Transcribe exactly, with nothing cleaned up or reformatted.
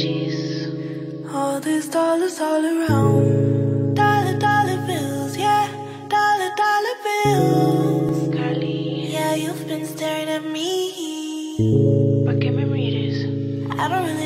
Jeez. All these dollars all around. Dollar, dollar bills, yeah. Dollar, dollar bills. Carly. Yeah, you've been staring at me. But give me readers. I don't really